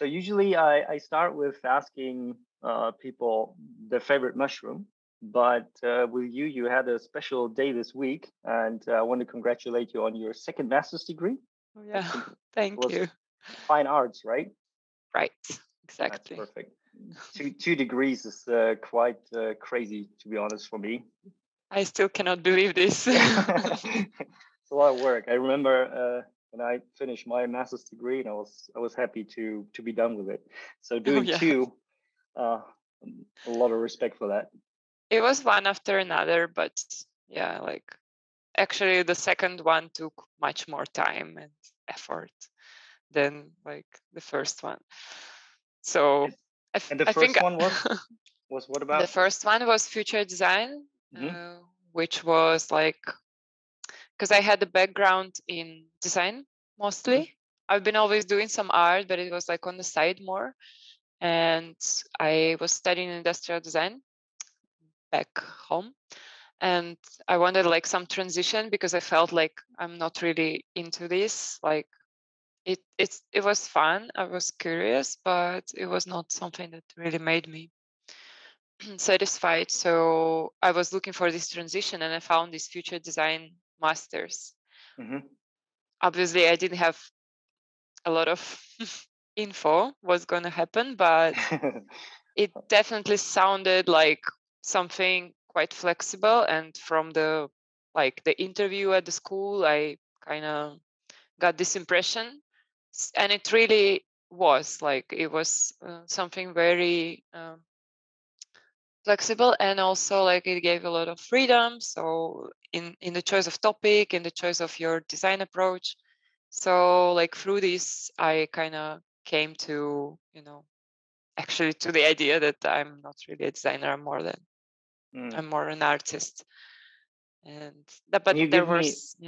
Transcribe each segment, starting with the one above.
So usually I start with asking people their favorite mushroom, but with you had a special day this week, and I want to congratulate you on your second master's degree. Oh, yeah, thank you. Fine arts, right? Right, exactly. That's perfect. Two degrees is quite crazy, to be honest, for me. I still cannot believe this. It's a lot of work. I remember when I finished my master's degree, and I was happy to be done with it. So doing two, a lot of respect for that. It was one after another, but yeah, like actually the second one took much more time and effort than like the first one. So I think the first one was what about? The first one was future design, which was like, because I had a background in design mostly. I've been always doing some art, but it was like on the side more. And I was studying industrial design back home. And I wanted like some transition because I felt like I'm not really into this. Like it was fun. I was curious, but it was not something that really made me satisfied. So I was looking for this transition, and I found this future design masters. Obviously, I didn't have a lot of info what's going to happen, but it definitely sounded like something quite flexible. And from the interview at the school, I kind of got this impression, and it really was like it was something very flexible, and also like it gave a lot of freedom. So in the choice of topic, in the choice of your design approach. So like through this, I kind of came to, actually to the idea that I'm not really a designer. I'm more than I'm more an artist. And but there was Can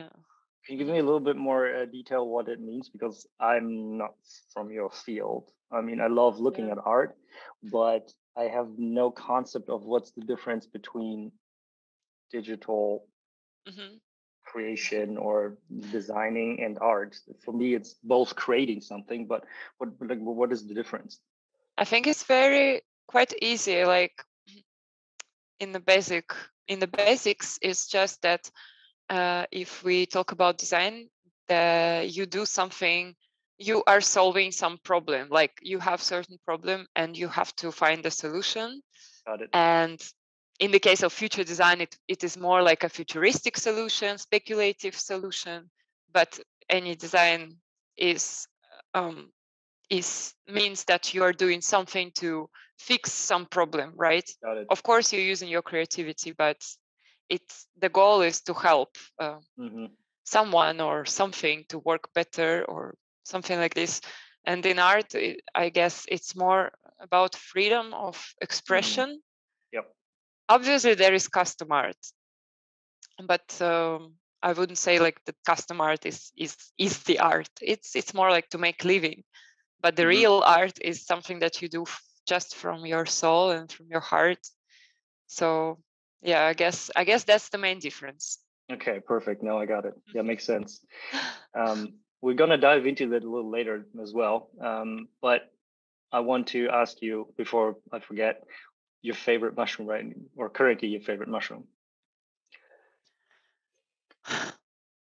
you give me a little bit more detail what it means? Because I'm not from your field. I mean, I love looking at art, but I have no concept of what's the difference between digital creation or designing and art. For me, it's both creating something, but what is the difference? I think it's quite easy. Like in the basics, it's just that if we talk about design, you do something, you are solving some problem, like you have certain problem and you have to find a solution. Got it. And in the case of future design, it is more like a futuristic solution, speculative solution, but any design means that you are doing something to fix some problem, right? Got it. Of course, you're using your creativity, but the goal is to help someone or something to work better or something like this. And in art, I guess it's more about freedom of expression. Yep. Obviously, there is custom art, but I wouldn't say like the custom art is the art. It's more like to make living, but the real art is something that you do just from your soul and from your heart. So. Yeah, I guess that's the main difference. Okay, perfect. Now I got it. Yeah, makes sense. We're gonna dive into that a little later as well. But I want to ask you before I forget your favorite mushroom, right? Or currently your favorite mushroom.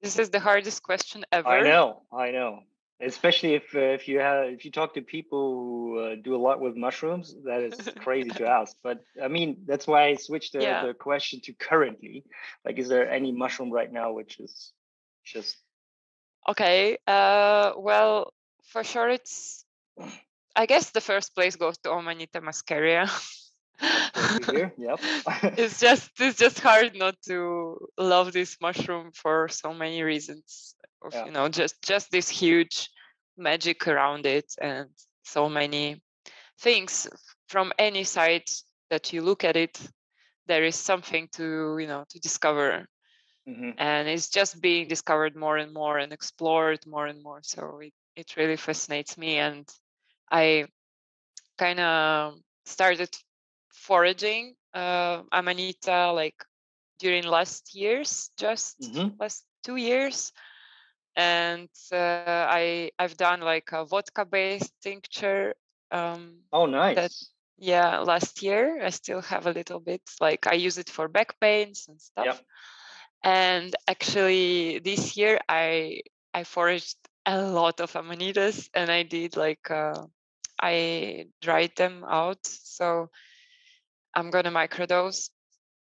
This is the hardest question ever. I know. Especially if you talk to people who do a lot with mushrooms, that is crazy to ask. But I mean, that's why I switched the question to currently. Like, is there any mushroom right now which is just okay? Well, for sure, it's. I guess the first place goes to Amanita muscaria. Yep. It's just hard not to love this mushroom for so many reasons. Just this huge magic around it, and so many things from any side that you look at it, there is something to discover, and it's just being discovered more and more and explored more and more. So it really fascinates me, and I kind of started foraging Amanita like during last 2 years. And I've done like a vodka-based tincture. Oh, nice. Yeah, last year. I still have a little bit. Like I use it for back pains and stuff. Yep. And actually this year I foraged a lot of amanitas, and I did like, I dried them out. So I'm going to microdose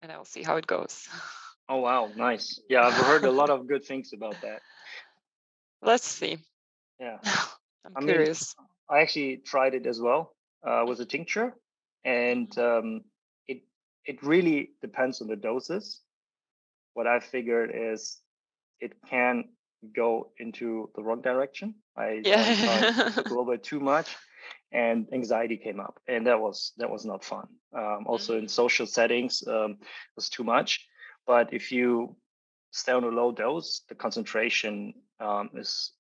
and I'll see how it goes. Oh, wow. Nice. Yeah. I've heard a lot of good things about that. Let's see. Yeah. I'm curious. I actually tried it as well with a tincture, and it really depends on the doses. What I figured is it can go into the wrong direction. I took a little bit too much, and anxiety came up, and that was not fun. Also in social settings, it was too much. But if you stay on a low dose, the concentration is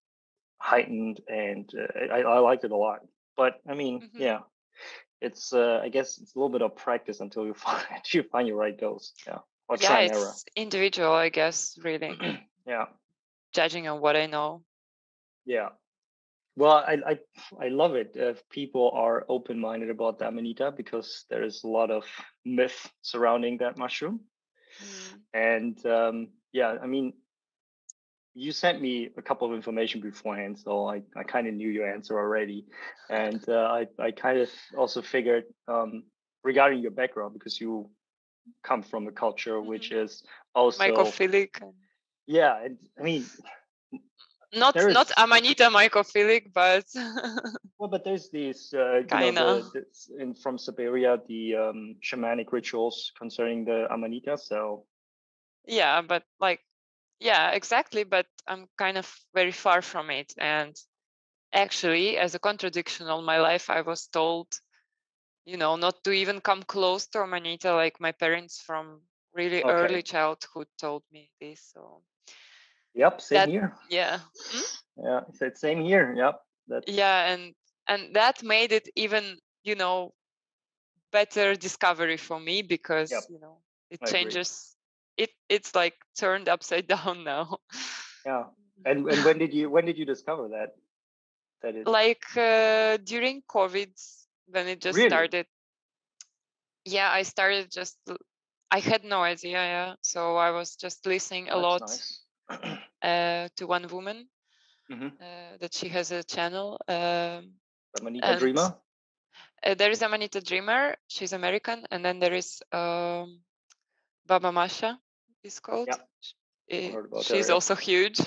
heightened, and I liked it a lot. But I mean, yeah, it's I guess it's a little bit of practice until you find your right dose. Yeah. Or yeah, it's error. Individual, I guess, really. Yeah. Judging on what I know. Yeah. Well, I love it if people are open-minded about the amanita, because there is a lot of myth surrounding that mushroom. And yeah, I mean, you sent me a couple of information beforehand, so I kind of knew your answer already. And I kind of also figured regarding your background, because you come from a culture which is also mycophilic. Yeah, I mean, not amanita mycophilic, but well, but there's these from Siberia, the shamanic rituals concerning the amanita. So yeah, but like, yeah, exactly. But I'm kind of very far from it, and actually, as a contradiction, all my life I was told, you know, not to even come close to amanita. Like my parents from really early childhood told me this. So yep, same here. Yeah. Yeah, it's same here. Yep. Yeah, and that made it even, you know, better discovery for me, because you know, it changes. It's like turned upside down now. Yeah. And when did you discover that? During COVID, when it just started. Yeah, I started just. I had no idea. Yeah, so I was just listening a lot to one woman that she has a channel. Amanita Dreamer. There is Amanita Dreamer. She's American, and then there is Baba Masha. Is called. Yeah. She's also huge,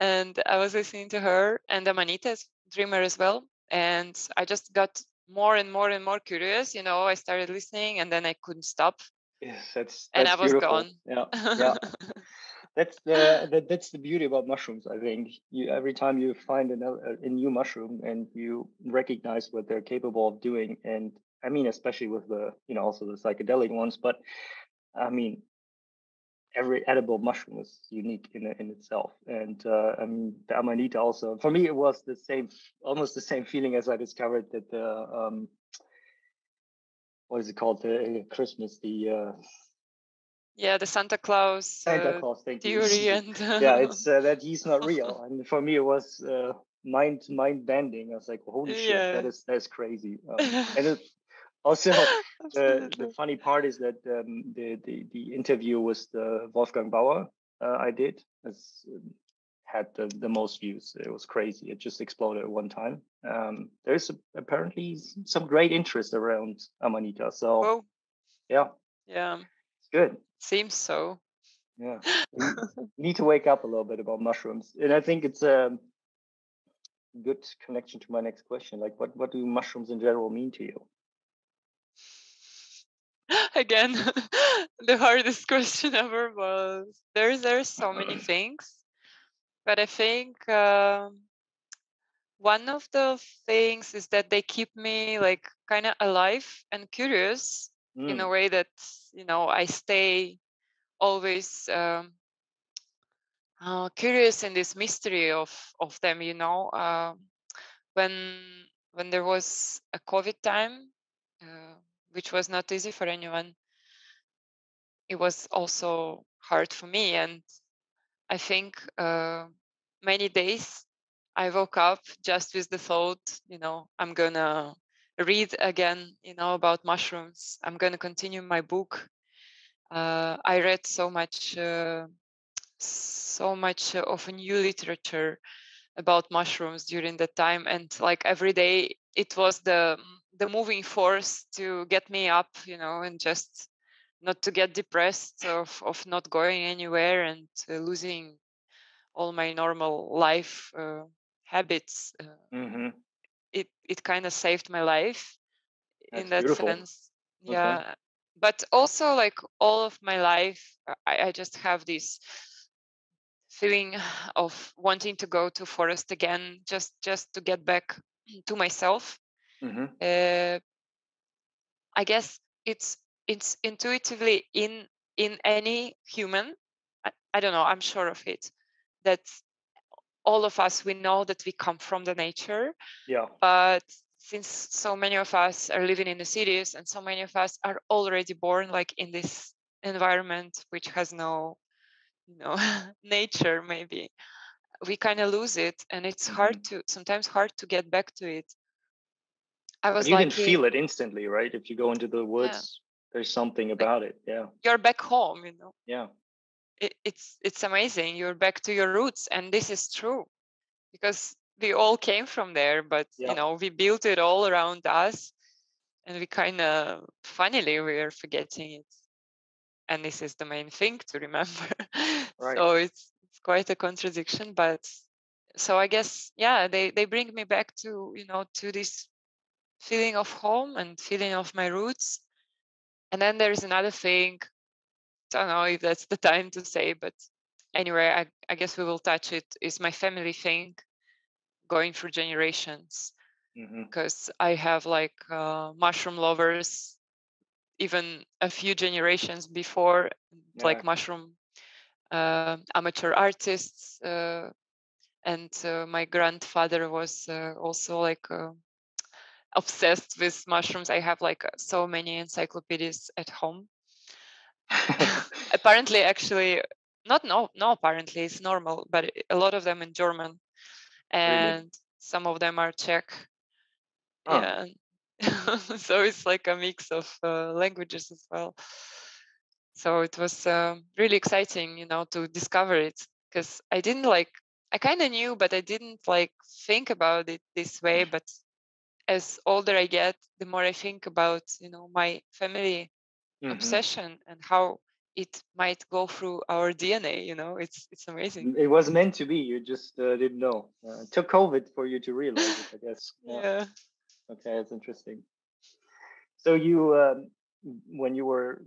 and I was listening to her and Amanita Dreamer as well, and I just got more and more and more curious. You know, I started listening, and then I couldn't stop. Yes, and I was gone. Yeah, yeah. That's the beauty about mushrooms. I think every time you find a new mushroom and you recognize what they're capable of doing, and I mean, especially with the, you know, also the psychedelic ones, but I mean, every edible mushroom is unique in itself. And I mean, the amanita also, for me, it was almost the same feeling as I discovered that the, what is it called? The Christmas, the Santa Claus theory. And yeah, it's that he's not real. And for me, it was mind bending. I was like, holy shit, that's crazy. And it, also, the funny part is that the interview with the Wolfgang Bauer I did had the most views. It was crazy. It just exploded at one time. There is apparently some great interest around amanita. So, yeah, it's good. Seems so. Yeah, we need to wake up a little bit about mushrooms, and I think it's a good connection to my next question. Like, what do mushrooms in general mean to you? Again, the hardest question ever was, there's so many things, but I think one of the things is that they keep me like kind of alive and curious in a way that, you know, I stay always curious in this mystery of them, you know. When there was a COVID time, which was not easy for anyone, it was also hard for me. And I think many days, I woke up just with the thought, you know, I'm gonna read again, you know, about mushrooms. I'm gonna continue my book. I read so much of new literature about mushrooms during that time, and like every day, it was the moving force to get me up, you know, and just not to get depressed of not going anywhere and losing all my normal life habits. Mm-hmm. It kind of saved my life. That's in that beautiful sense. Yeah. Okay. But also, like, all of my life, I just have this feeling of wanting to go to forest again, just to get back to myself. Mm-hmm. I guess it's intuitively in any human. I don't know, I'm sure of it, that all of us, we know that we come from the nature. Yeah. But since so many of us are living in the cities and so many of us are already born like in this environment which has no, you know, nature, maybe we kind of lose it, and it's sometimes hard to get back to it. I was like, you can feel it instantly, right? If you go into the woods, there's something about it. Yeah. You're back home, you know. Yeah. It's amazing. You're back to your roots, and this is true, because we all came from there, but you know, we built it all around us, and we kind of, funnily, we are forgetting it. And this is the main thing to remember. Right. So it's quite a contradiction, but so I guess, yeah, they bring me back to, you know, to this feeling of home and feeling of my roots. And then there is another thing. I don't know if that's the time to say, but anyway, I guess we will touch it. Is my family thing going through generations? Mm-hmm. Because I have like mushroom lovers, even a few generations before, like mushroom amateur artists, and my grandfather was also like obsessed with mushrooms. I have like so many encyclopedias at home. Apparently it's normal, but a lot of them in German, and really? Some of them are Czech. Oh. Yeah. So it's like a mix of languages as well. So it was really exciting, you know, to discover it, because I kind of knew, but I didn't like think about it this way. But as older I get, the more I think about, you know, my family obsession and how it might go through our DNA, you know, it's amazing. It was meant to be. You just didn't know. It took COVID for you to realize it, I guess. Yeah. Okay, that's interesting. So you, when you were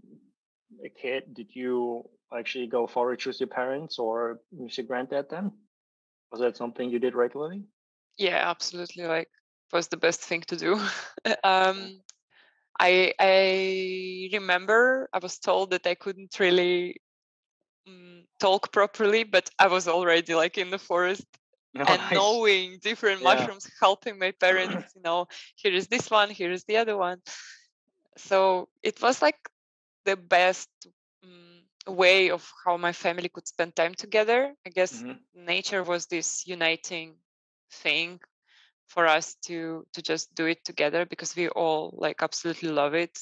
a kid, did you actually go forage with your parents or with your granddad then? Was that something you did regularly? Yeah, absolutely. Like, it was the best thing to do. I remember I was told that I couldn't really talk properly, but I was already like in the forest. Nice. And knowing different mushrooms, helping my parents, you know, here is this one, here is the other one. So it was like the best way of how my family could spend time together. I guess nature was this uniting thing for us to just do it together, because we all like absolutely love it,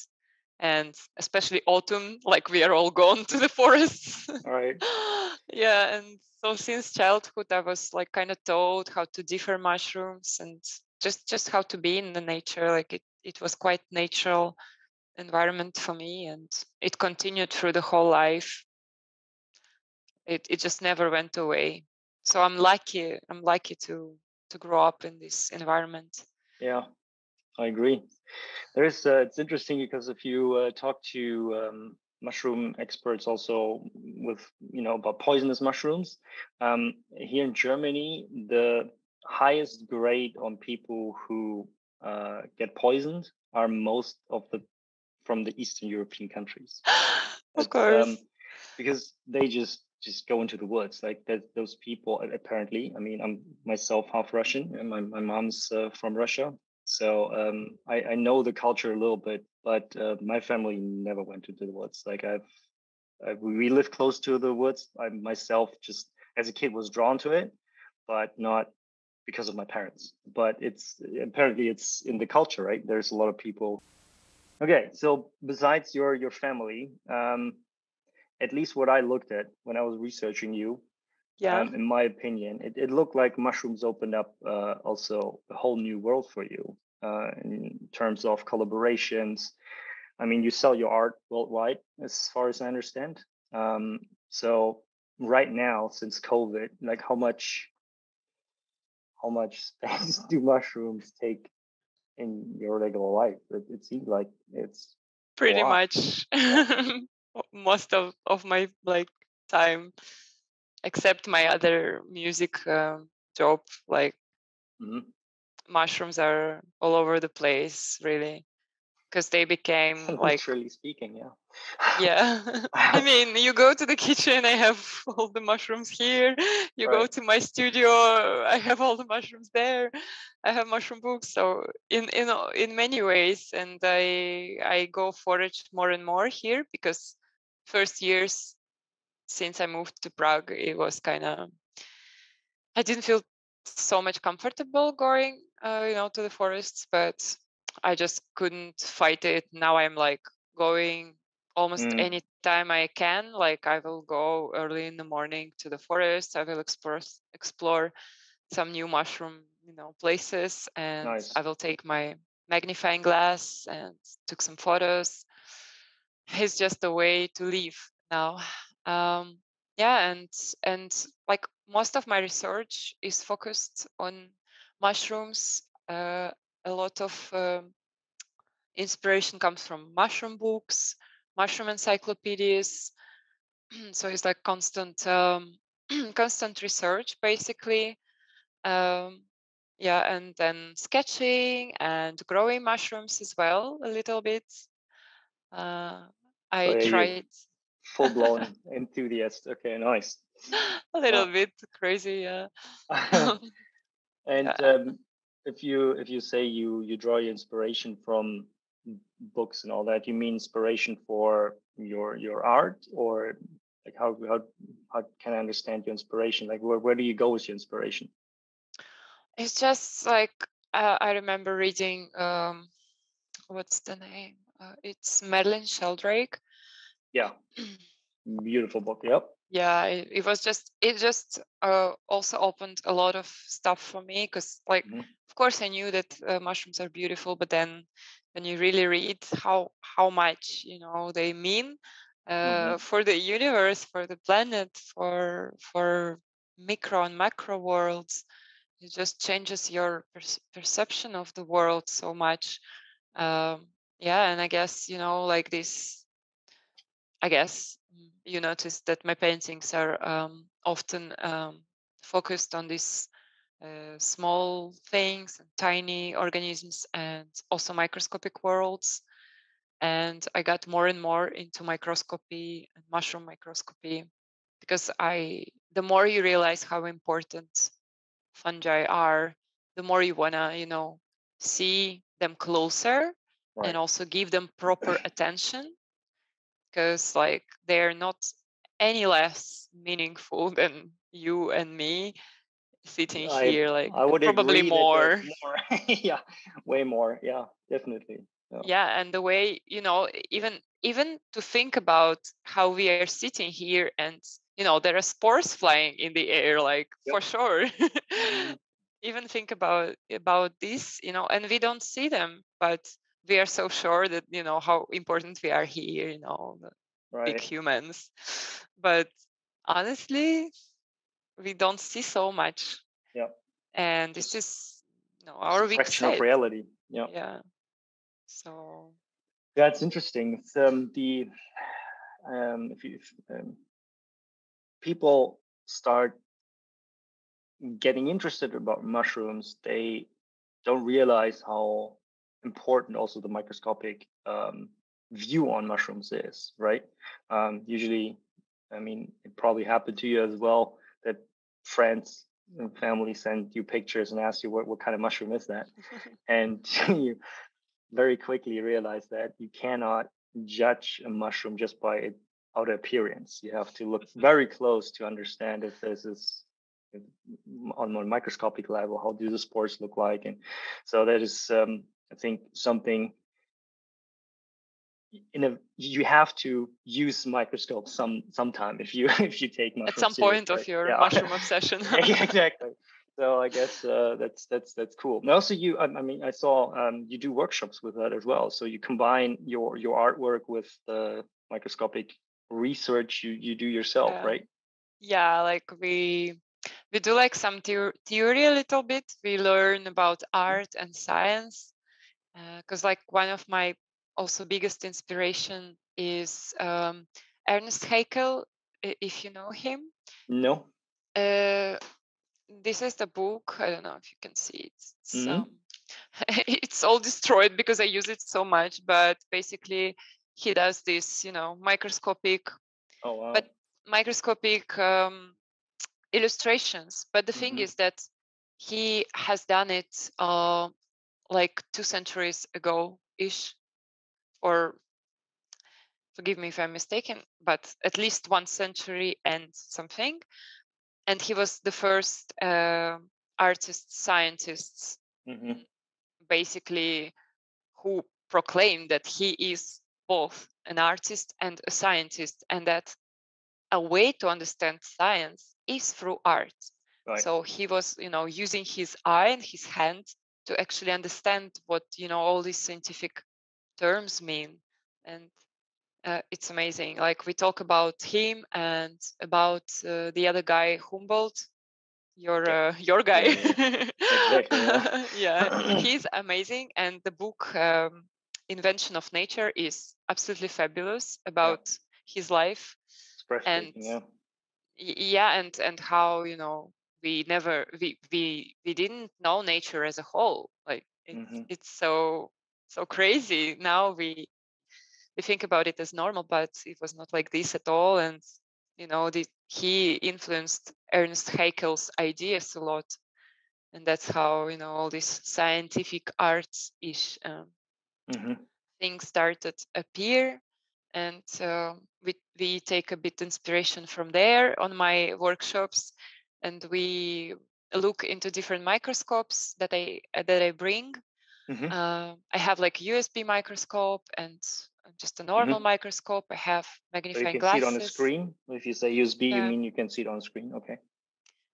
and especially autumn, like we are all gone to the forests. All right. Yeah. And so since childhood I was like kind of taught how to differ mushrooms and just how to be in the nature. Like it was quite natural environment for me, and it continued through the whole life. It just never went away. So I'm lucky to grow up in this environment. Yeah, I agree. There's it's interesting, because if you talk to mushroom experts also with, you know, about poisonous mushrooms, here in Germany, the highest grade on people who get poisoned are most of the from the Eastern European countries. Of course. Because they just go into the woods, like that. Those people, apparently, I mean, I'm myself half Russian, and my mom's from Russia, so I know the culture a little bit, but my family never went into the woods. Like we live close to the woods. I myself, just as a kid, was drawn to it, but not because of my parents. But it's apparently it's in the culture, right? There's a lot of people. Okay, so besides your family, at least what I looked at when I was researching you, in my opinion, it looked like mushrooms opened up also a whole new world for you in terms of collaborations. I mean, you sell your art worldwide, as far as I understand. So right now, since COVID, like how much space do mushrooms take in your regular life? It seems like it's pretty much most of my like time, except my other music job. Like mushrooms are all over the place, really. Because they became like literally speaking, I mean, you go to the kitchen, I have all the mushrooms here. You go to my studio, I have all the mushrooms there. I have mushroom books. So in many ways, and I go forage more and more here, because first years since I moved to Prague, it was kind of, I didn't feel so much comfortable going to the forests, but I just couldn't fight it. Now I'm like going almost any time I can. Like I will go early in the morning to the forest. I will explore some new mushroom, places, and I will take my magnifying glass and took some photos. It's just a way to live now. And like most of my research is focused on mushrooms. A lot of inspiration comes from mushroom books, mushroom encyclopedias. So it's like constant research, basically. And then sketching and growing mushrooms as well, a little bit. I tried full-blown enthusiast. Okay, nice. A little bit crazy, yeah. And. If you say you draw your inspiration from books and all that, you mean inspiration for your art, or like how can I understand your inspiration? Like where do you go with your inspiration? It's just like I remember reading what's the name? It's Merlin Sheldrake. Yeah, beautiful book. Yep. Yeah, it was just, also opened a lot of stuff for me, because like, of course I knew that mushrooms are beautiful, but then when you really read how much, they mean for the universe, for the planet, for micro and macro worlds, it just changes your perception of the world so much. And I guess, like this, you notice that my paintings are often focused on these small things, and tiny organisms, and also microscopic worlds. And I got more and more into microscopy and mushroom microscopy, because the more you realize how important fungi are, the more you wanna, see them closer and also give them proper attention. Because like they're not any less meaningful than you and me sitting here. Like I would probably more. Yeah, way more. Yeah, definitely. Yeah. And the way even to think about how we are sitting here, and there are spores flying in the air, like for sure. Even think about this, and we don't see them, but we are so sure that how important we are here, big humans. But honestly, we don't see so much. Yeah. And this is our weak side of reality. Yeah. Yeah. So. Yeah, it's interesting. It's, if people start getting interested about mushrooms, they don't realize how important also the microscopic view on mushrooms is, right? Usually, I mean, it probably happened to you as well, that friends and family send you pictures and ask you what kind of mushroom is that? And you very quickly realize that you cannot judge a mushroom just by its outer appearance. You have to look very close to understand if this is on more microscopic level, how do the spores look like? And so that is, I think, something you have to use microscope sometime if you take mushrooms at some point of your mushroom obsession. Yeah, exactly. So I guess that's cool. And also, I saw you do workshops with that as well. So you combine your artwork with the microscopic research you do yourself, right? Yeah, like we do like some theory a little bit. We learn about art and science because like one of my also biggest inspiration is Ernst Haeckel, if you know him. No. This is the book. I don't know if you can see it. It's, it's all destroyed because I use it so much, but basically he does this, microscopic, illustrations. But the thing is that he has done it like 2 centuries ago-ish, or forgive me if I'm mistaken, but at least 1 century and something. And he was the first scientist, basically, who proclaimed that he is both an artist and a scientist, and that a way to understand science is through art. Right. So he was, using his eye and his hand to actually understand what, all these scientific terms mean. And it's amazing. Like we talk about him and about the other guy, Humboldt, your guy. Yeah, exactly, yeah. Yeah, he's amazing. And the book Invention of Nature is absolutely fabulous about his life. And and how we didn't know nature as a whole. Like it's so crazy now. We think about it as normal, but it was not like this at all. And, he influenced Ernst Haeckel's ideas a lot. And that's how, all these scientific arts-ish things started to appear. And we take a bit inspiration from there on my workshops. And we look into different microscopes that I bring. I have like USB microscope and just a normal microscope. I have magnifying glasses. You can see it on the screen. If you say USB, you mean you can see it on the screen. Okay.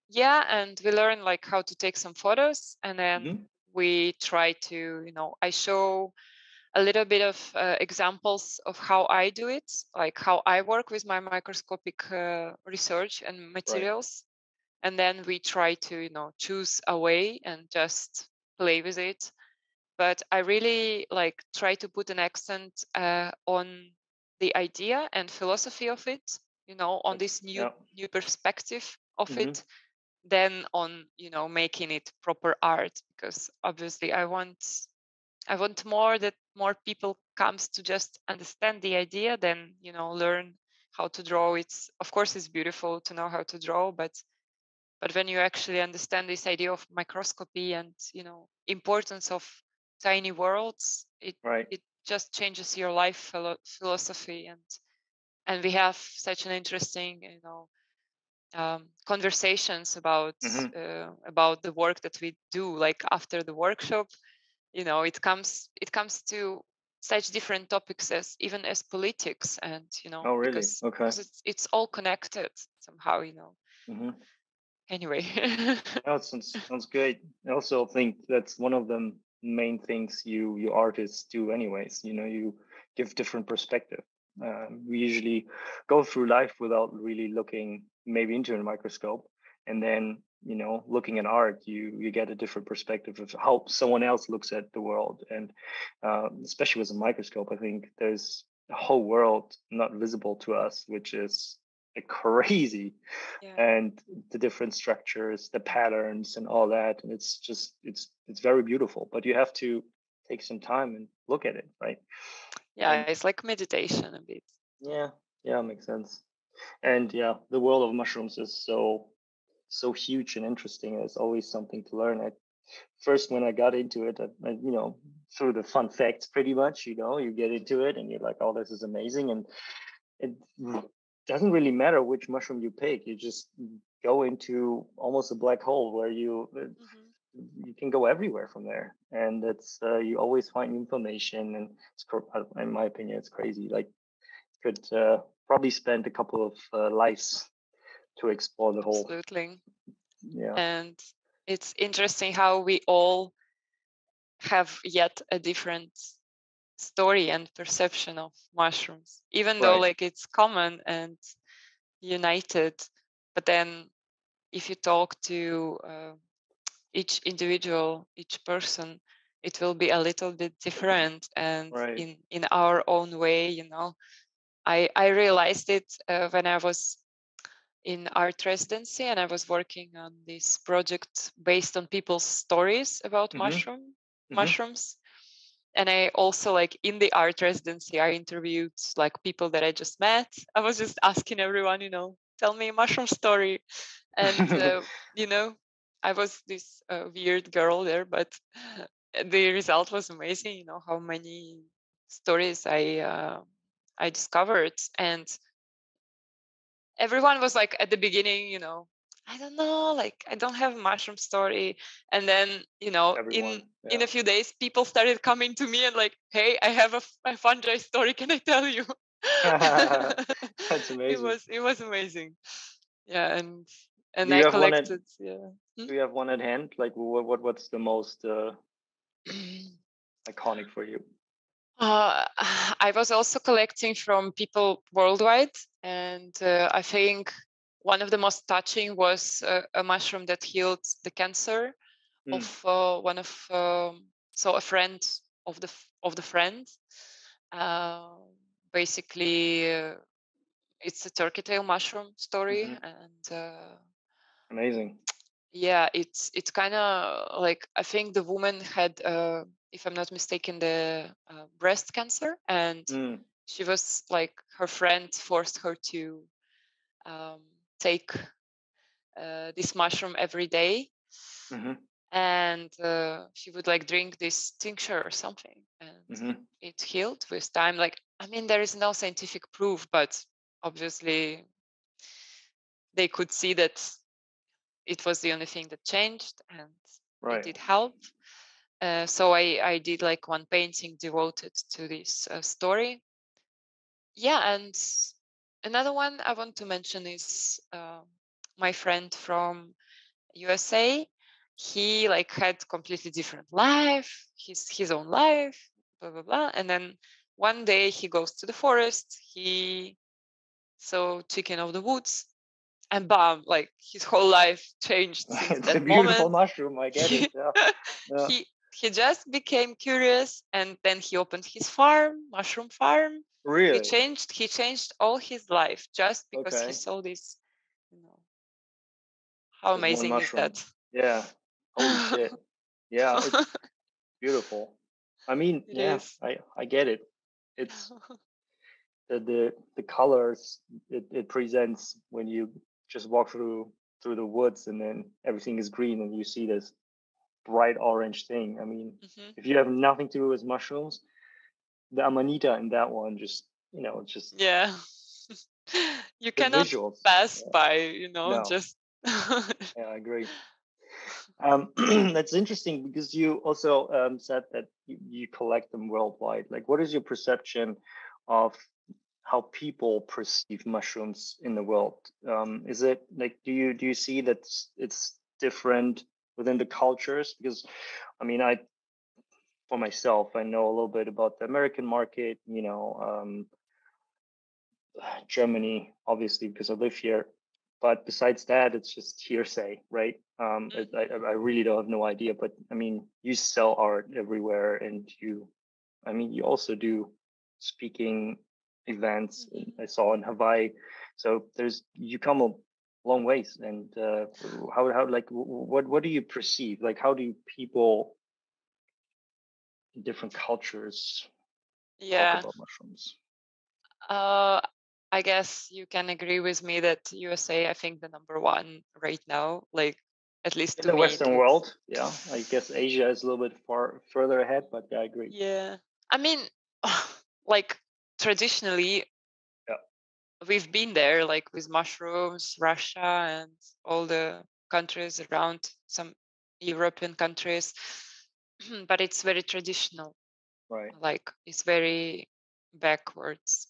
Yeah, and we learn like how to take some photos, and then we try to, I show a little bit of examples of how I do it, like how I work with my microscopic research and materials, and then we try to, choose a way and just play with it. But I really like try to put an accent on the idea and philosophy of it, on this new perspective of it, than on, making it proper art, because obviously I want more people comes to just understand the idea than, learn how to draw. It's, of course, it's beautiful to know how to draw, but when you actually understand this idea of microscopy and, importance of tiny worlds, it just changes your life philosophy, and we have such an interesting conversations about about the work that we do, like after the workshop. It comes to such different topics as politics, and oh, really? Because it's all connected somehow, anyway. That sounds good. I also think that's one of them main things you artists do anyways, you give different perspective. We usually go through life without really looking maybe into a microscope, and then looking at art you get a different perspective of how someone else looks at the world. And especially with a microscope, I think there's a whole world not visible to us, which is crazy, and the different structures, the patterns, and all that, and it's just it's very beautiful. But you have to take some time and look at it, right? Yeah, it's like meditation a bit. Yeah, makes sense. And yeah, the world of mushrooms is so huge and interesting. There's always something to learn. First, when I got into it, I through the fun facts, pretty much. You get into it, and you're like, "Oh, this is amazing!" And it doesn't really matter which mushroom you pick. You just go into almost a black hole where you you can go everywhere from there, and it's you always find information, and it's, in my opinion, it's crazy. Like, you could probably spend a couple of lives to explore the whole. Absolutely. Yeah. And it's interesting how we all have yet a different story and perception of mushrooms, even though like it's common and united. But then if you talk to each individual, each person, it will be a little bit different and in our own way, you know. I realized it when I was in art residency and I was working on this project based on people's stories about mushrooms. And I also, like, in the art residency, I interviewed like people that I just met. I was just asking everyone, you know, tell me a mushroom story. And, you know, I was this weird girl there, but the result was amazing, you know, how many stories I discovered. And everyone was like, at the beginning, you know, I don't know, like, I don't have a mushroom story. And then, you know, in a few days, people started coming to me and like, hey, I have a fungi story. Can I tell you? That's amazing. It was amazing. Yeah. And I collected. Do you have one at hand? Like, what's the most iconic for you? I was also collecting from people worldwide. And I think one of the most touching was a mushroom that healed the cancer of one of a friend of the friend. Basically, it's a turkey tail mushroom story, and amazing. Yeah, it's kind of like, I think the woman had, if I'm not mistaken, the breast cancer, and she was like, her friend forced her to take this mushroom every day, and she would like drink this tincture or something, and it healed with time. Like, I mean, there is no scientific proof, but obviously they could see that it was the only thing that changed, and it did help. So I did like one painting devoted to this story. Yeah, and another one I want to mention is my friend from USA. He like had completely different life, his own life, blah, blah, blah. And then one day he goes to the forest, he saw chicken of the woods, and bam, like his whole life changed since that moment. It's a beautiful mushroom, I get it. Yeah. Yeah. He just became curious, and then he opened his farm, mushroom farm. Really? He changed all his life just because he saw this, you know. How amazing is that? Yeah. Holy shit. Yeah. It's beautiful. I mean, I get it. It's the colors it presents when you just walk through the woods, and then everything is green and you see this bright orange thing. I mean, if you have nothing to do with mushrooms, the Amanita in that one, just, you know, just you cannot pass by, you know, just I agree. That's interesting, because you also said that you collect them worldwide. Like, what is your perception of how people perceive mushrooms in the world? Is it like, do you see that it's different within the cultures? Because, I mean, for myself, I know a little bit about the American market, you know, Germany, obviously, because I live here. But besides that, it's just hearsay, right? I really don't have no idea. But I mean, you sell art everywhere, and you also do speaking events. I saw in Hawaii, so you come a long ways. And how like what do you perceive? Like, how do people in different cultures talk about mushrooms? I guess you can agree with me that USA, I think, the number one right now, like, at least in the Western world. Yeah, I guess Asia is a little bit further ahead, but I agree. Yeah, I mean, like, traditionally, we've been there, like with mushrooms, Russia and all the countries around, some European countries, but it's very traditional, right? Like it's very backwards,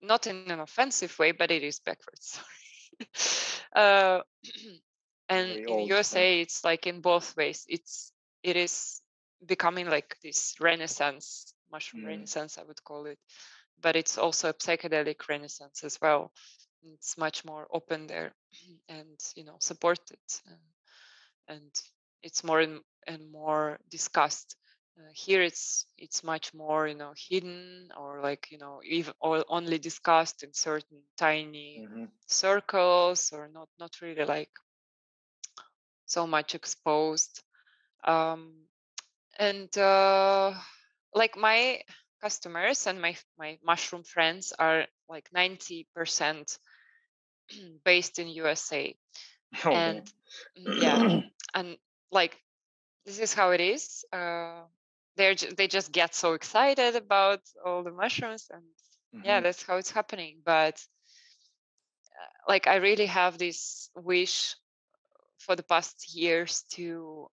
not in an offensive way, but it is backwards. And in USA, it's like in both ways. It is becoming like this renaissance, mushroom renaissance, I would call it. But it's also a psychedelic renaissance as well. It's much more open there and, you know, supported. And it's more and more discussed. Here it's much more, you know, hidden, or like, you know, even or only discussed in certain tiny circles, or not really like so much exposed. Like my customers and my mushroom friends are like 90% based in USA. Oh, and yeah, and like this is how it is. They just get so excited about all the mushrooms, and yeah, that's how it's happening. But like I really have this wish for the past years to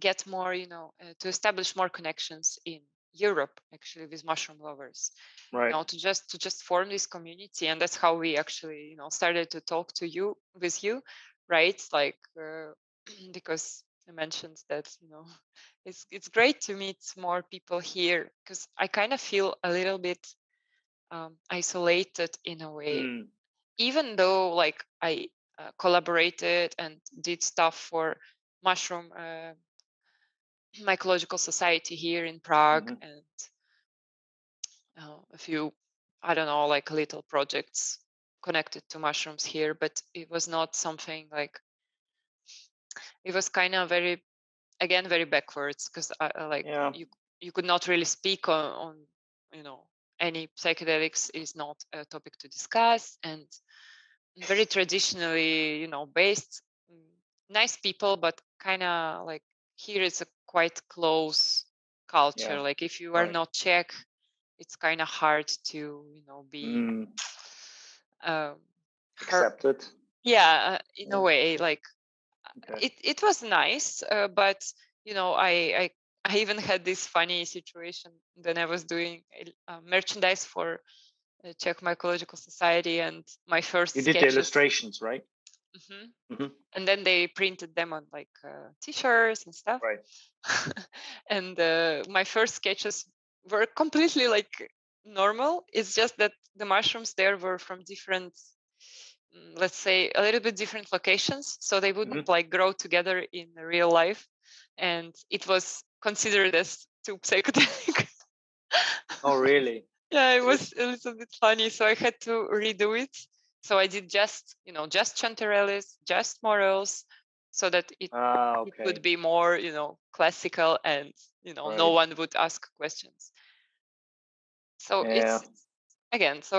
get more, you know, to establish more connections in Europe, actually, with mushroom lovers, right? You know, to just form this community, and that's how we actually, you know, started to talk to you, with you, right? Like because I mentioned that, you know, it's great to meet more people here, because I kind of feel a little bit isolated in a way, even though like I collaborated and did stuff for Mushroom Mycological Society here in Prague, and a few, I don't know, like little projects connected to mushrooms here, but it was not something like, it was kind of very backwards, because you could not really speak on, you know, any psychedelics is not a topic to discuss, and very traditionally, you know, based, nice people, but kind of like here it's a quite close culture. Yeah. Like if you are not Czech, it's kind of hard to, you know, be accepted. Yeah, in a way, like it was nice, but you know, I even had this funny situation when I was doing merchandise for Czech Mycological Society, and my first sketches, the illustrations, right? And then they printed them on like t-shirts and stuff, right? And my first sketches were completely like normal. It's just that the mushrooms there were from different, let's say, a little bit different locations, so they wouldn't like grow together in real life, and it was considered as too psychedelic. Oh, really? Yeah, it was a little bit funny, so I had to redo it. So I did just, you know, just chanterelles, just morels, so that it would be more, you know, classical, and, you know, no one would ask questions. So it's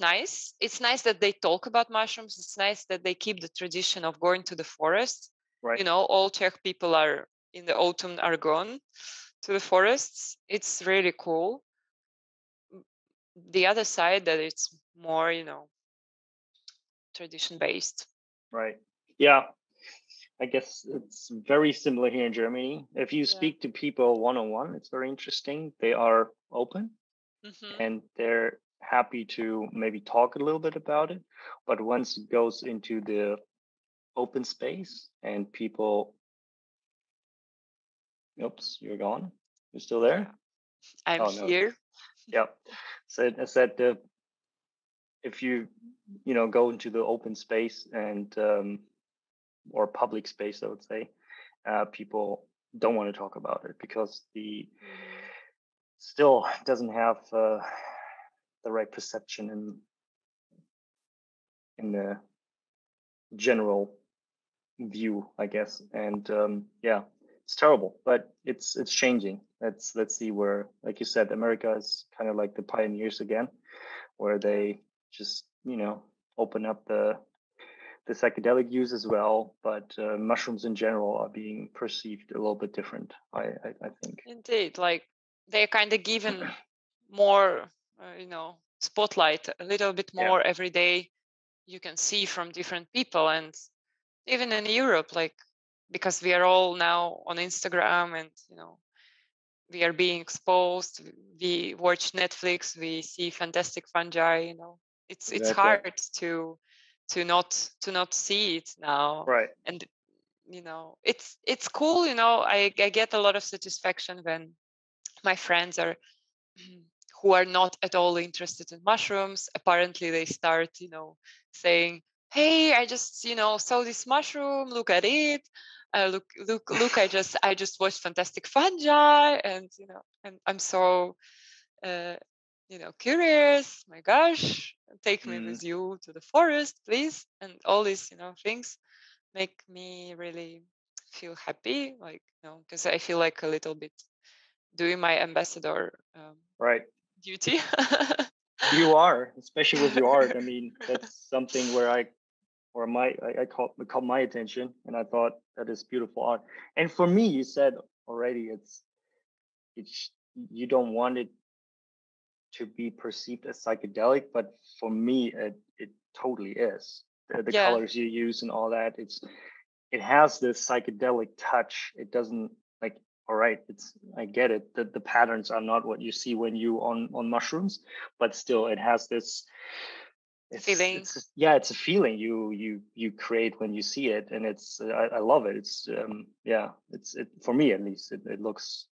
nice. It's nice that they talk about mushrooms. It's nice that they keep the tradition of going to the forest. Right. You know, all Czech people are in the autumn are gone to the forests. It's really cool. The other side, that it's more, you know, tradition based, right? Yeah, I guess it's very similar here in Germany. If you speak to people one-on-one, it's very interesting. They are open and they're happy to maybe talk a little bit about it, but once it goes into the open space and people, oops, you're gone, you're still there? I'm here. Yeah, so I said the if you know, go into the open space and or public space, I would say, people don't want to talk about it because the still doesn't have the right perception in the general view, I guess. And it's terrible, but it's changing. Let's see where, like you said, America is kind of like the pioneers again, where they just, you know, open up the psychedelic use as well, but mushrooms in general are being perceived a little bit different, I think. Indeed, like they're kind of given more, you know, spotlight a little bit more every day. You can see from different people, and even in Europe, like, because we are all now on Instagram, and you know, we are being exposed. We watch Netflix. We see fantastic fungi. You know, it's hard to not see it now. Right. And you know, it's cool. You know, I get a lot of satisfaction when my friends who are not at all interested in mushrooms. Apparently, they start, you know, saying, "Hey, I just, you know, saw this mushroom. Look at it. Look. I just watched fantastic fungi, and you know, and I'm so, you know, curious. My gosh, take me with you to the forest, please." And all these, you know, things make me really feel happy, like, you know, because I feel like a little bit doing my ambassador duty. You are, especially with your art. I mean, that's something where it caught my attention, and I thought that is beautiful art. And for me, you said already, it's you don't want it to be perceived as psychedelic, but for me, it totally is. The colors you use and all that, it has this psychedelic touch. It doesn't like. All right, I get it that the patterns are not what you see when you on mushrooms, but still it has this feeling. It's a feeling you create when you see it, and I love it. It's for me at least. It looks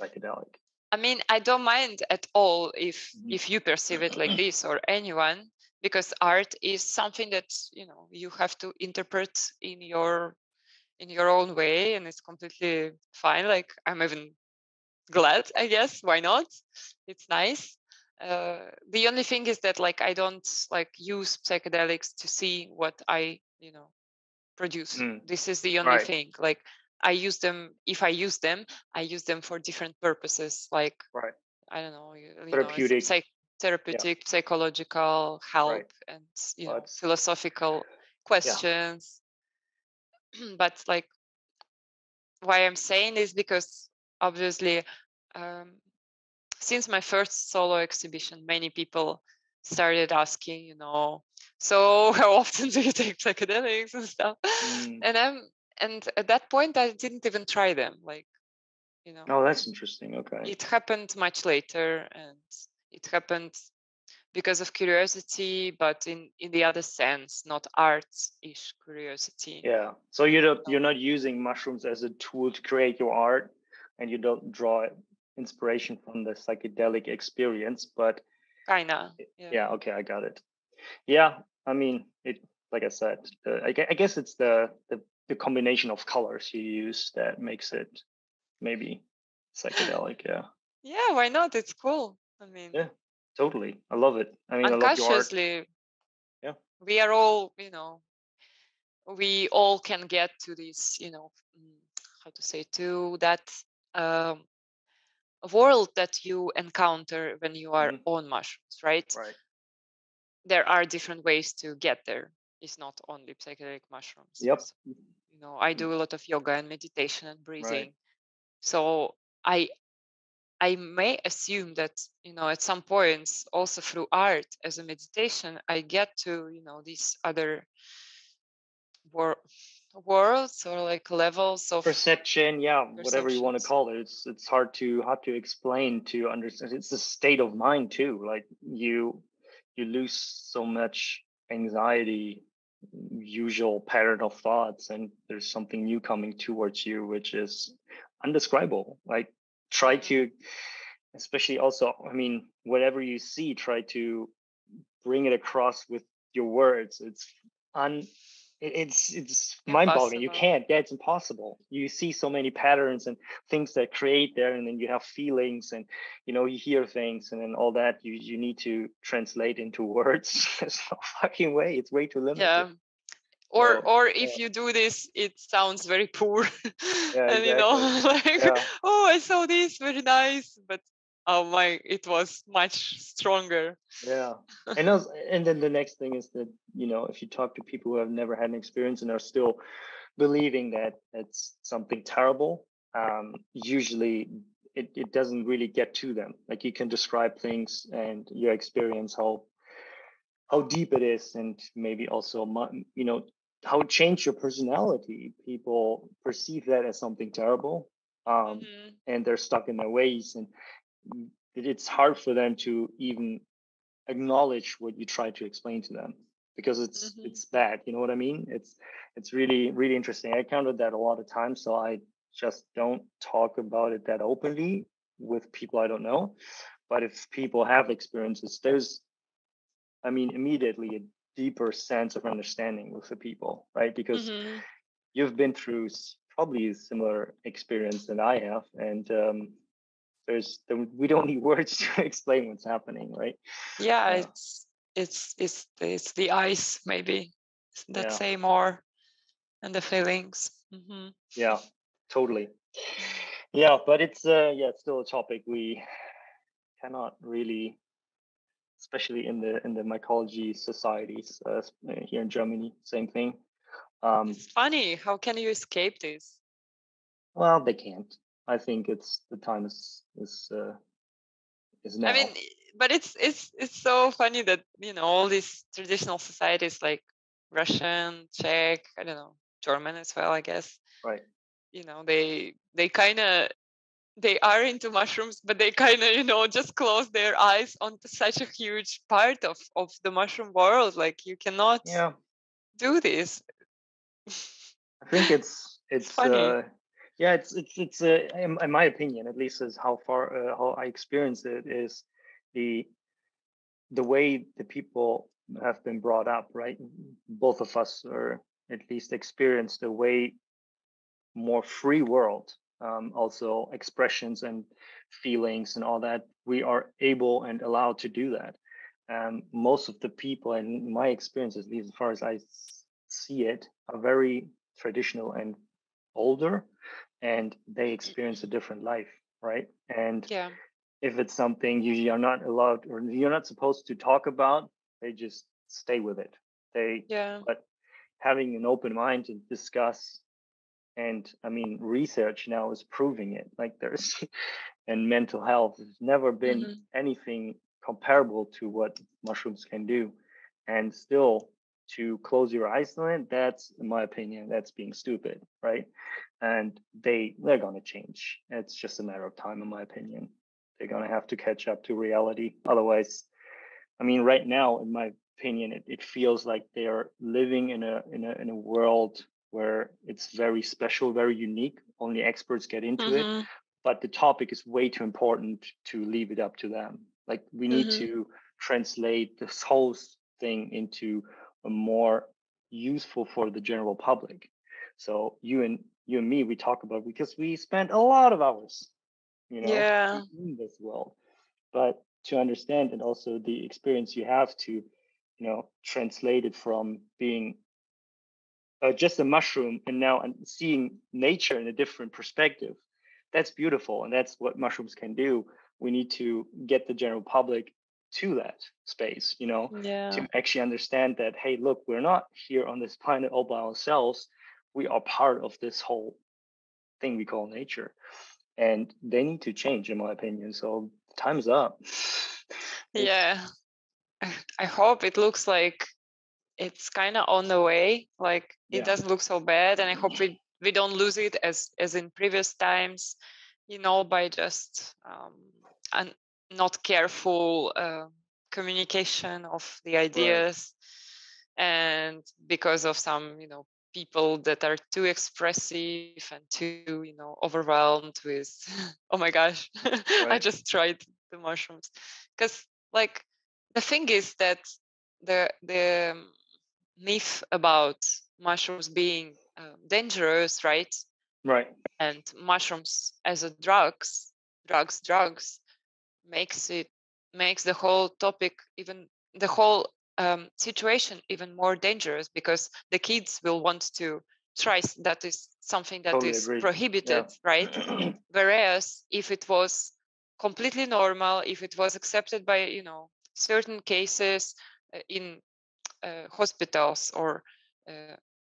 psychedelic. I mean, I don't mind at all if you perceive it like this or anyone, because art is something that you know you have to interpret in your own way, and it's completely fine. Like, I'm even glad, I guess. Why not? It's nice. The only thing is that, like, I don't like use psychedelics to see what I, you know, produce. This is the only thing. Like, I use them. If I use them, for different purposes. Like, I don't know, therapeutic, psychological help, and you know, philosophical questions. Yeah. But like, why I'm saying is because obviously, since my first solo exhibition, many people started asking, you know, so how often do you take psychedelics and stuff? And at that point, I didn't even try them. Like, you know. Oh, that's interesting. Okay. It happened much later, and it happened because of curiosity, but in the other sense, not art-ish curiosity. Yeah. So you're not using mushrooms as a tool to create your art, and you don't draw inspiration from the psychedelic experience, but kinda. Yeah. Yeah. Okay, I got it. Yeah. I mean, it. Like I said, I guess it's the combination of colors you use that makes it maybe psychedelic. Yeah. Yeah. Why not? It's cool. I mean. Yeah. Totally. I love it. I mean, unconsciously, yeah, we are all, you know, we all can get to this, you know, to that world that you encounter when you are on mushrooms, right? Right. There are different ways to get there. It's not only psychedelic mushrooms. Yep. So, you know, I do a lot of yoga and meditation and breathing. Right. So I may assume that, you know, at some points, also through art as a meditation, I get to, you know, these other worlds or like levels of perception. Yeah, whatever you want to call it. It's hard to explain, to understand. It's a state of mind too. Like you lose so much anxiety, usual pattern of thoughts, and there's something new coming towards you, which is undescribable. Like. Try to, especially also, I mean, whatever you see, try to bring it across with your words. It's mind-boggling. You can't. Yeah, it's impossible. You see so many patterns and things that create there, and then you have feelings, and you know, you hear things, and then all that you need to translate into words. There's no fucking way. It's way too limited. Yeah. Or if you do this, it sounds very poor. Yeah, and you know, like, oh, I saw this, very nice, but oh my, it was much stronger. Yeah. And then the next thing is that, you know, if you talk to people who have never had an experience and are still believing that it's something terrible, usually it doesn't really get to them. Like, you can describe things and your experience, how deep it is, and maybe also, you know, how it changed your personality. People perceive that as something terrible, and they're stuck in their ways, and it's hard for them to even acknowledge what you try to explain to them, because it's bad. You know what I mean? It's really, really interesting. I encountered that a lot of times, so I just don't talk about it that openly with people I don't know. But if people have experiences, there's, I mean, immediately a deeper sense of understanding with the people, right? Because you've been through probably a similar experience than I have, and we don't need words to explain what's happening, right? Yeah, it's the eyes, maybe that say more, and the feelings. Yeah, totally. Yeah, but it's it's still a topic we cannot really, especially in the mycology societies here in Germany, same thing. It's funny. How can you escape this? Well, they can't. I think it's the time is now. I mean, but it's so funny that, you know, all these traditional societies like Russian, Czech, I don't know, German as well, I guess. Right. You know, they are into mushrooms, but they kind of, you know, just close their eyes on such a huge part of the mushroom world. Like, you cannot do this. I think it's funny. In my opinion, at least, is how I experienced it, is the way the people have been brought up, right? Both of us are at least experienced a way more free world, also expressions and feelings and all that. We are able and allowed to do that. Most of the people, in my experience, at least as far as I see it, are very traditional and older, and they experience a different life, right? And if it's something you are not allowed or you're not supposed to talk about, they just stay with it. But having an open mind to discuss, and I mean, research now is proving it. Like, there's, and mental health, there's never been anything comparable to what mushrooms can do, and still to close your eyes on it, that's, in my opinion, that's being stupid, right? And they're going to change. It's just a matter of time, in my opinion. They're going to have to catch up to reality. Otherwise, I mean, right now, in my opinion, it feels like they are living in a world where it's very special, very unique. Only experts get into it, but the topic is way too important to leave it up to them. Like, we need to translate this whole thing into more useful for the general public. So you and me, we talk about, because we spend a lot of hours, you know, in this world. But to understand, and also the experience, you have to, you know, translate it from being just a mushroom, and now seeing nature in a different perspective. That's beautiful, and that's what mushrooms can do. We need to get the general public to that space, you know, to actually understand that, hey, look, we're not here on this planet all by ourselves. We are part of this whole thing we call nature, and they need to change, in my opinion. So time's up. Yeah, I hope it looks like it's kind of on the way. Like, it doesn't look so bad, and I hope we don't lose it as in previous times, you know, by just and not careful communication of the ideas, and because of some, you know, people that are too expressive and too, you know, overwhelmed with, oh my gosh, I just tried the mushrooms. Because, like, the thing is that the myth about mushrooms being dangerous, right? Right. And mushrooms as a drugs, makes the whole topic, even the whole situation, even more dangerous, because the kids will want to try. That is something that is prohibited, right? Whereas if it was completely normal, if it was accepted by, you know, certain cases in hospitals or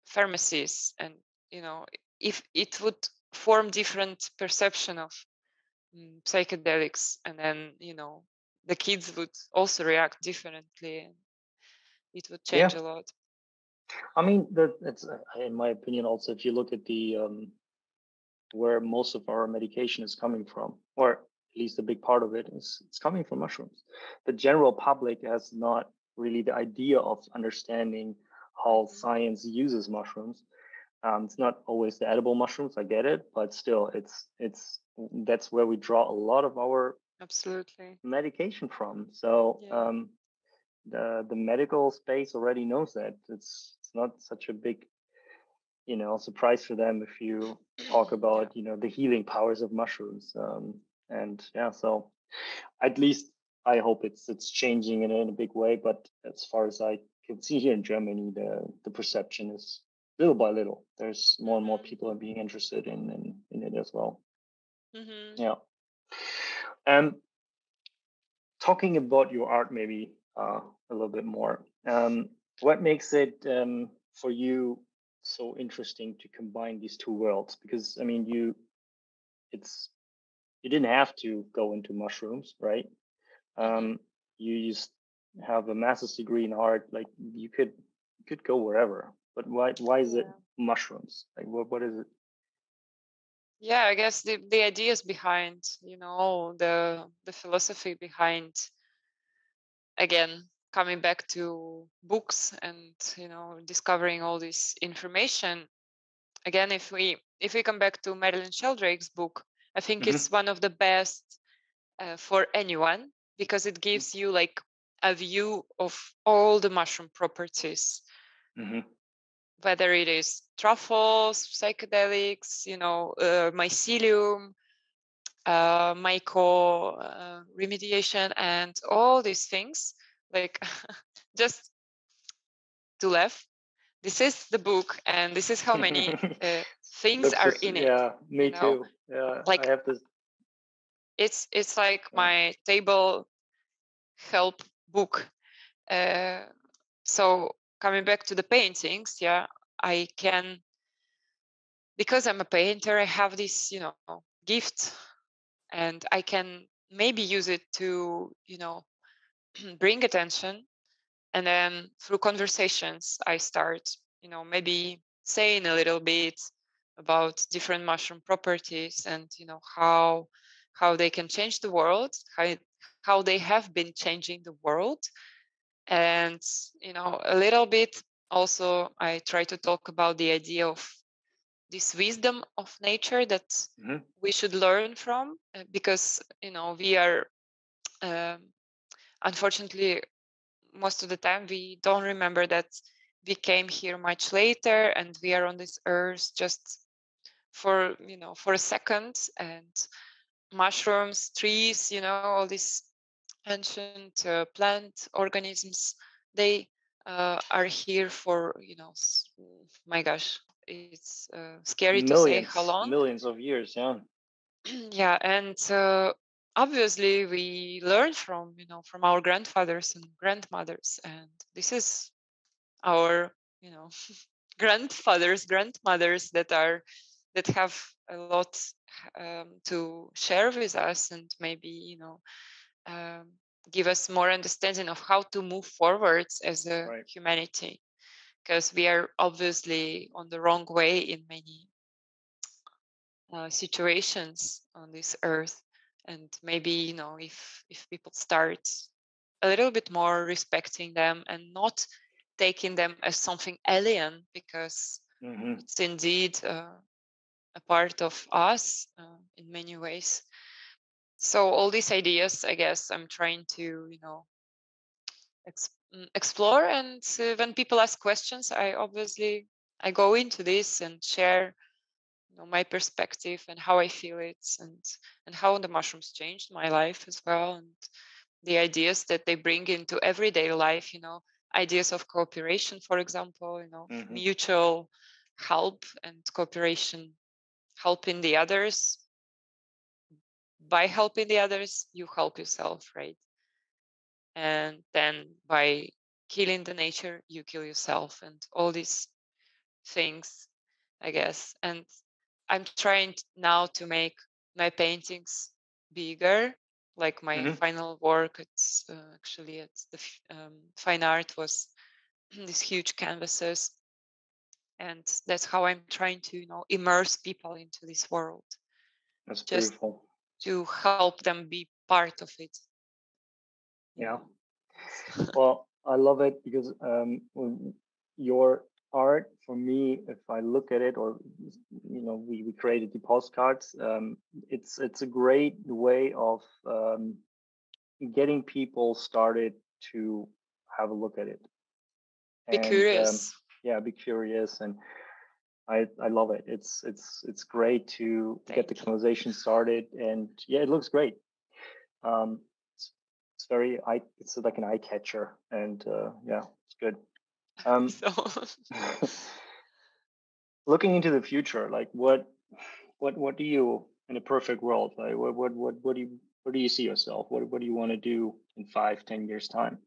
pharmacies, and, you know, if it would form different perception of psychedelics, and then, you know, the kids would also react differently. It would change a lot. I mean, that's in my opinion also, if you look at the where most of our medication is coming from, or at least a big part of it is, it's coming from mushrooms. The general public has not really the idea of understanding how science uses mushrooms. It's not always the edible mushrooms, I get it, but still, it's that's where we draw a lot of our medication from. So the medical space already knows that. It's not such a big, you know, surprise for them if you talk about you know, the healing powers of mushrooms. And yeah, so at least I hope it's changing in a big way. But as far as I can see here in Germany, the perception is little by little. There's more and more people are being interested in it as well. Mm-hmm. Yeah. Talking about your art, maybe a little bit more. What makes it for you so interesting to combine these two worlds? Because I mean, you didn't have to go into mushrooms, right? You just have a master's degree in art. Like you could go wherever, but why is it mushrooms? Like what is it? Yeah, I guess the ideas behind, you know, the philosophy behind, again, coming back to books and, you know, discovering all this information. Again, if we come back to Merlin Sheldrake's book, I think it's one of the best for anyone, because it gives you like a view of all the mushroom properties, whether it is truffles, psychedelics, you know, mycelium, myco remediation, and all these things. Like, just to laugh, this is the book, and this is how many things are in it. Yeah, me too. Yeah, like I have this. It's like my table help book. So coming back to the paintings, I can, because I'm a painter, I have this, you know, gift, and I can maybe use it to, you know, bring attention. And then through conversations, I start, you know, maybe saying a little bit about different mushroom properties and, you know, how they can change the world, how they have been changing the world. And, you know, a little bit also, I try to talk about the idea of this wisdom of nature that we should learn from, because, you know, we are, unfortunately, most of the time, we don't remember that we came here much later, and we are on this earth just for, you know, for a second. And mushrooms, trees, you know, all these ancient plant organisms, they are here for, you know, my gosh, it's scary to say how long. Millions of years, yeah. Yeah, and obviously we learn from, you know, from our grandfathers and grandmothers, and this is our, you know, grandfathers, grandmothers that have a lot to share with us, and maybe, you know, give us more understanding of how to move forward as a humanity, because we are obviously on the wrong way in many situations on this earth. And maybe, you know, if people start a little bit more respecting them and not taking them as something alien, because it's indeed a part of us in many ways. So all these ideas, I guess, I'm trying to, you know, explore. And when people ask questions, I go into this and share, you know, my perspective and how I feel it, and how the mushrooms changed my life as well, and the ideas that they bring into everyday life. You know, ideas of cooperation, for example. You know, mutual help and cooperation, helping the others. By helping the others, you help yourself, right? And then by killing the nature, you kill yourself, and all these things, I guess. And I'm trying now to make my paintings bigger. Like my final work, it's actually it's the fine art was these huge canvases, and that's how I'm trying to, you know, immerse people into this world. That's just beautiful. To help them be part of it. Yeah. Well, I love it because your art, for me, if I look at it, or you know, we created the postcards. It's a great way of getting people started to have a look at it. Be curious. Yeah, be curious, and I love it. It's great to get the conversation started, and yeah, it looks great. It's very it's like an eye catcher, and yeah, it's good. Looking into the future, like what do you, in a perfect world, like what do you see yourself? What do you want to do in 5-10 years time?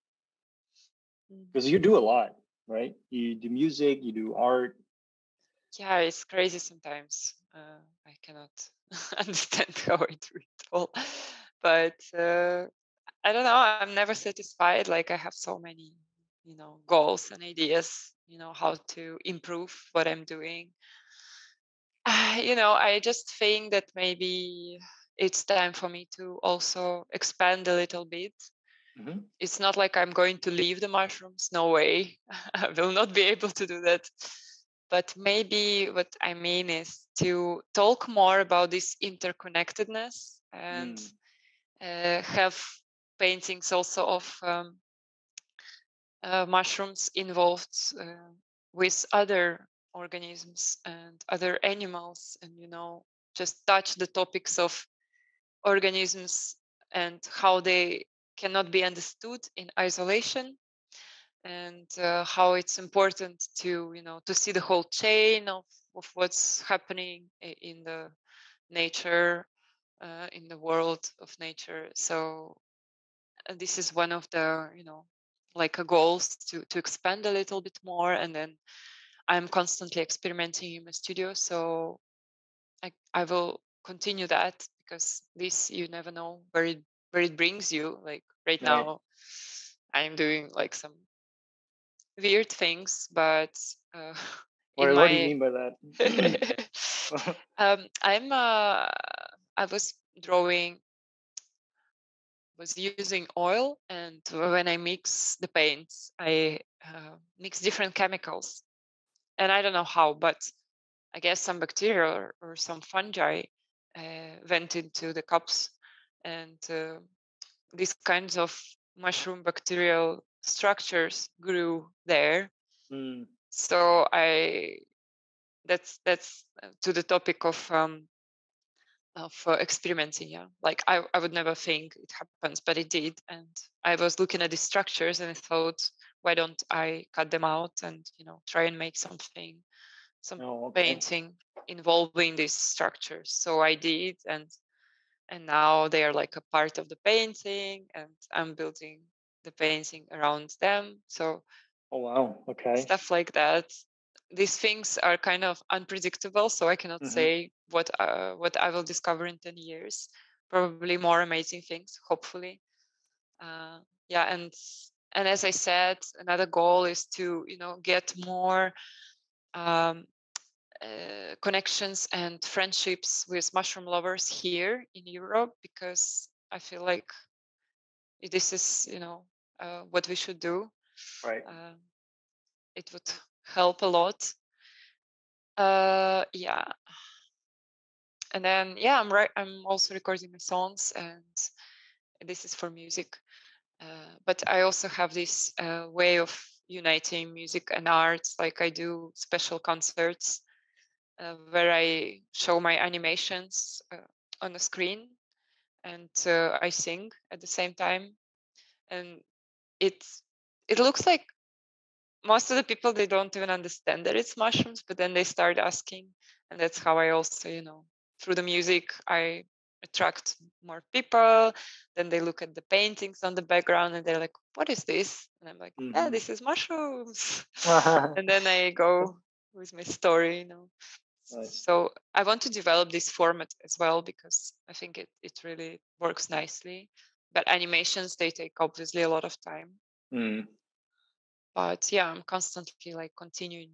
Because you do a lot, right? You do music, you do art. Yeah, it's crazy sometimes. I cannot understand how I do it all, but I don't know. I'm never satisfied. Like I have so many, you know, goals and ideas, you know, how to improve what I'm doing. You know, I just think that maybe it's time for me to also expand a little bit. It's not like I'm going to leave the mushrooms, no way. I will not be able to do that. But maybe what I mean is to talk more about this interconnectedness and have paintings also of mushrooms involved with other organisms and other animals, and you know, just touch the topics of organisms and how they cannot be understood in isolation, and how it's important to, you know, to see the whole chain of what's happening in the nature, in the world of nature. So this is one of the, you know, like a goals to expand a little bit more. And then I'm constantly experimenting in my studio. So I will continue that, because this, you never know where it brings you. Like right now, I'm doing like some weird things, but what do you mean by that? I was drawing, was using oil, and when I mix the paints, I mix different chemicals, and I don't know how, but I guess some bacteria or some fungi went into the cups, and these kinds of mushroom bacterial structures grew there. So that's to the topic of experimenting. Yeah, like I would never think it happens, but it did. And I was looking at these structures and I thought, why don't I cut them out and, you know, try and make something, painting involving these structures. So I did, and now they are like a part of the painting, and I'm building the painting around them. So stuff like that. These things are kind of unpredictable, so I cannot say what I will discover in 10 years. Probably more amazing things, hopefully. And as I said, another goal is to, you know, get more connections and friendships with mushroom lovers here in Europe, because I feel like this is, you know, what we should do. Right. It would help a lot. And then I'm also recording my songs, and this is for music, but I also have this way of uniting music and arts. Like I do special concerts where I show my animations on the screen, and I sing at the same time, and it looks like most of the people, they don't even understand that it's mushrooms, but then they start asking, and that's how I also, you know, through the music, I attract more people. Then they look at the paintings on the background and they're like, what is this? And I'm like, yeah, this is mushrooms. And then I go with my story, you know. Nice. So I want to develop this format as well, because I think it really works nicely. But animations, they take obviously a lot of time. Mm. But yeah, I'm constantly like continuing,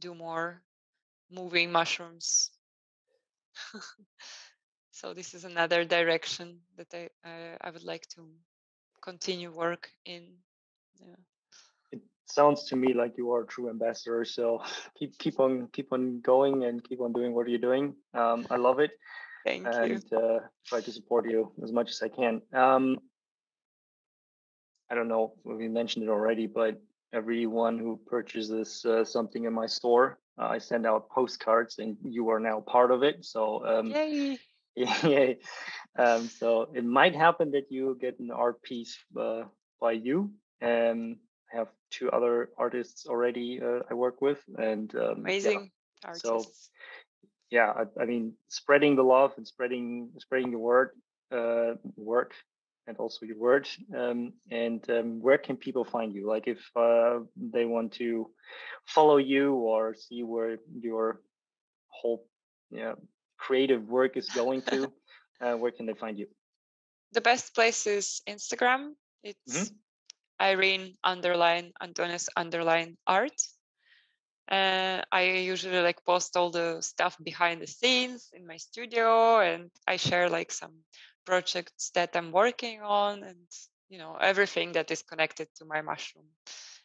do more, moving mushrooms. So this is another direction that I would like to continue work in. Yeah. It sounds to me like you are a true ambassador. So keep on going and keep on doing what you're doing. I love it. Thank you. And try to support you as much as I can. I don't know if we mentioned it already, but everyone who purchases something in my store, I send out postcards, and you are now part of it. So yay. So it might happen that you get an art piece by you. I have 2 other artists already I work with, and amazing artists. So yeah, I mean, spreading the love and spreading your word, work, and also your word. Where can people find you? Like, if they want to follow you or see where your whole creative work is going to, where can they find you? The best place is Instagram. It's Irene_Antonez_art. I usually like post all the stuff behind the scenes in my studio, and I share like some projects that I'm working on, and everything that is connected to my mushroom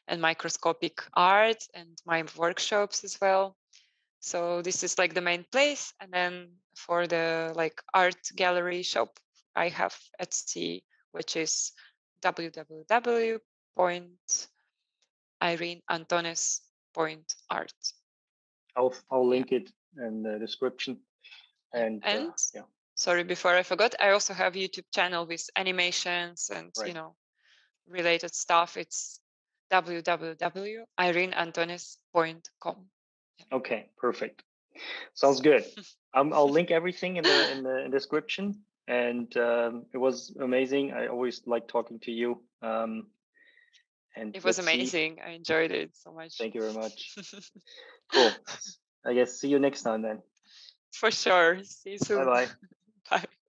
and microscopic art and my workshops as well. So this is like the main place. And then for the like art gallery shop, I have Etsy, which is www.ireneantonez.art. I'll link it in the description. And yeah. Sorry, before I forgot, I also have a YouTube channel with animations and related stuff. It's www.ireneantonez.com. Yeah. Okay, perfect. Sounds good. I'll link everything in the description. And it was amazing. I always like talking to you. And it was amazing. I enjoyed it so much. Thank you very much. Cool. I guess see you next time then. For sure. See you soon. Bye-bye. Bye.